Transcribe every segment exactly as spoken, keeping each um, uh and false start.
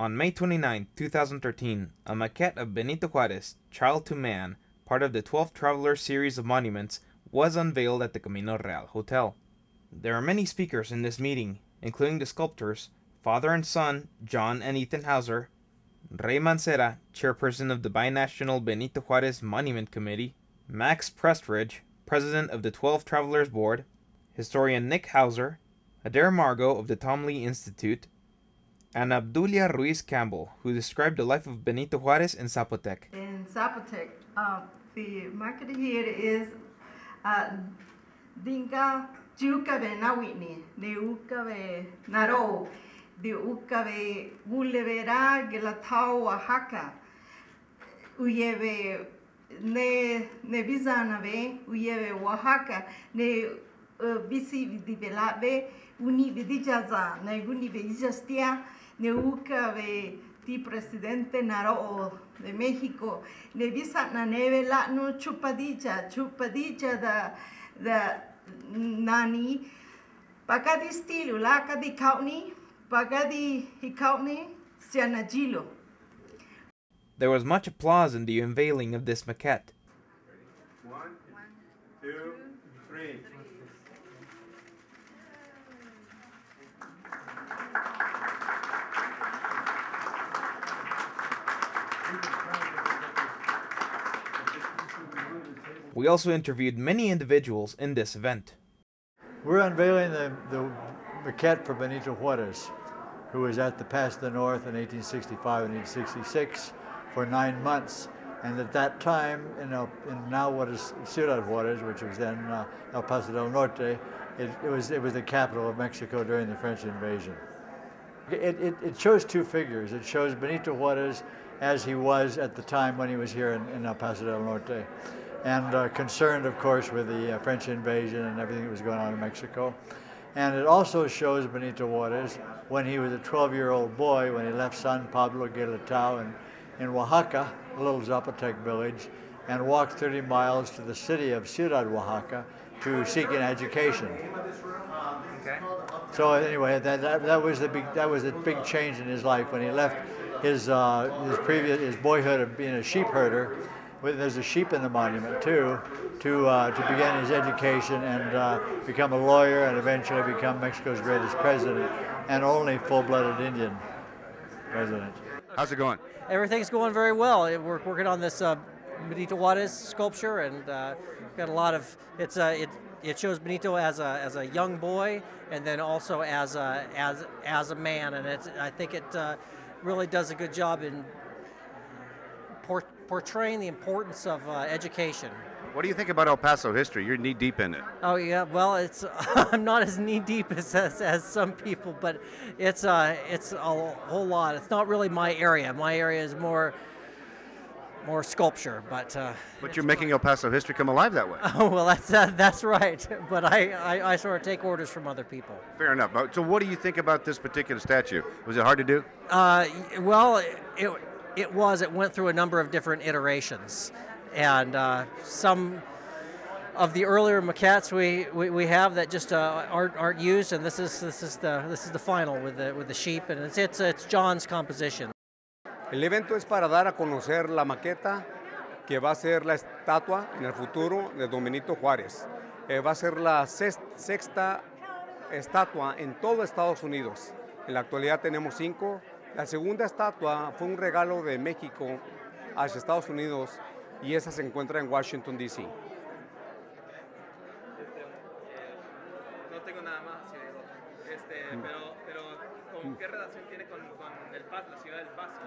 On May twenty-ninth, two thousand thirteen, a maquette of Benito Juárez, Child to Man, part of the Twelve Travelers series of monuments, was unveiled at the Camino Real Hotel. There are many speakers in this meeting, including the sculptors, father and son, John and Ethan Houser, Ray Mancera, chairperson of the Binational Benito Juárez Monument Committee, Max Prestridge, president of the Twelve Travelers Board, historian Nick Houser, Adair Margo of the Tom Lee Institute, and Abdullah Ruiz Campbell, who described the life of Benito Juárez in Zapotec. In Zapotec, uh, the market here is uh, Dinka Jukabe Nawini, Neukabe Naro, Deukabe Gulevera Guelatao Oaxaca, Uyebe Ne Nebizanabe, Uyebe Oaxaca, Ne Bisi Vidibelabe, Uni Vidijaza, Neguni Vidijastia, Neukabe Ti Presidente Naro de Mexico, Nebisa Naneve Latno Chupadilla, Chupadilla da da Nani, Pagadi Stilu, Lacadi County, Pagadi Hicounty, Cianagilo. There was much applause in the unveiling of this maquette. One, two, three. We also interviewed many individuals in this event. We're unveiling the, the maquette for Benito Juárez, who was at the Pass of the North in eighteen sixty-five and eighteen sixty-six for nine months. And at that time, in, El, in now what is Ciudad Juárez, which was then uh, El Paso del Norte, it, it, was, it was the capital of Mexico during the French invasion. It, it, it shows two figures. It shows Benito Juárez as he was at the time when he was here in, in El Paso del Norte, and uh, concerned, of course, with the uh, French invasion and everything that was going on in Mexico. And it also shows Benito Juárez when he was a twelve-year-old boy, when he left San Pablo Guelatao in, in Oaxaca, a little Zapotec village, and walked thirty miles to the city of Ciudad Oaxaca to seek an education. Okay. So anyway, that, that, that, was the big, that was a big change in his life when he left his, uh, his, previous, his boyhood of being a sheep herder. There's a sheep in the monument too, to uh, to begin his education and uh, become a lawyer and eventually become Mexico's greatest president and only full-blooded Indian president. How's it going? Everything's going very well. We're working on this uh, Benito Juárez sculpture, and uh, got a lot of it's uh, it it shows Benito as a as a young boy and then also as a as as a man, and it's I think it uh, really does a good job in portraying the importance of uh, education. What do you think about El Paso history? You're knee deep in it. Oh yeah, well, it's I'm not as knee deep as, as as some people, but it's uh it's a whole lot. It's not really my area. My area is more more sculpture, but uh, but you're making El Paso history come alive that way. Oh well, that's uh, that's right. But I, I I sort of take orders from other people. Fair enough. So what do you think about this particular statue? Was it hard to do? Uh, well, it. it It was. It went through a number of different iterations, and uh, some of the earlier maquettes we, we, we have that just uh, aren't aren't used, and this is this is the this is the final with the with the sheep, and it's it's, it's John's composition. El evento es para dar a conocer la maqueta que va a ser la estatua en el futuro de Benito Juárez. Eh, va a ser la sexta estatua en todo Estados Unidos. En la actualidad tenemos cinco. La segunda estatua fue un regalo de México hacia Estados Unidos y esa se encuentra en Washington, D C No tengo nada más hacia eso, este, mm. pero, pero ¿con qué relación tiene con, con el Paso, la ciudad del Paso?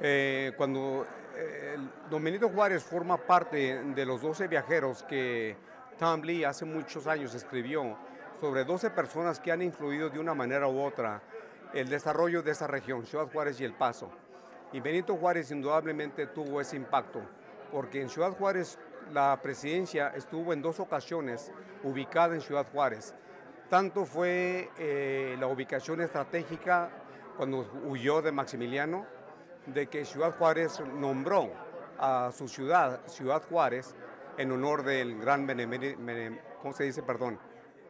Eh, cuando eh, Don Benito Juárez forma parte de los doce viajeros que Tom Lee hace muchos años escribió sobre doce personas que han influido de una manera u otra el desarrollo de esa región, Ciudad Juárez y El Paso. Y Benito Juárez indudablemente tuvo ese impacto, porque en Ciudad Juárez la presidencia estuvo en dos ocasiones ubicada en Ciudad Juárez. Tanto fue eh, la ubicación estratégica cuando huyó de Maximiliano, de que Ciudad Juárez nombró a su ciudad, Ciudad Juárez, en honor del gran benemérito, benem, ¿cómo se dice? Perdón,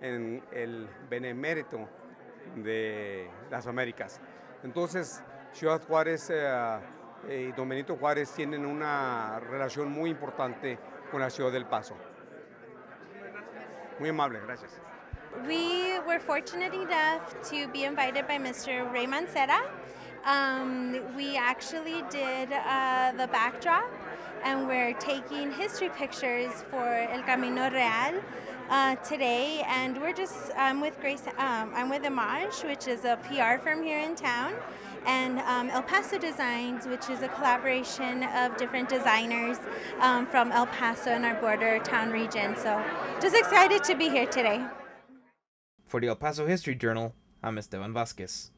en el benemérito de las Américas. Entonces, Ciudad Juárez eh, y Don Benito Juárez tienen una relación muy importante con la ciudad del Paso. Muy amable, gracias. We were fortunate enough to be invited by Mister Ray Mancera. Um, we actually did uh, the backdrop, and we're taking history pictures for El Camino Real uh, today. And we're just I'm with Grace. Um, I'm with Emajj, which is a P R firm here in town, and um, El Paso Designs, which is a collaboration of different designers um, from El Paso and our border town region. So, just excited to be here today. For the El Paso History Journal, I'm Esteban Vasquez.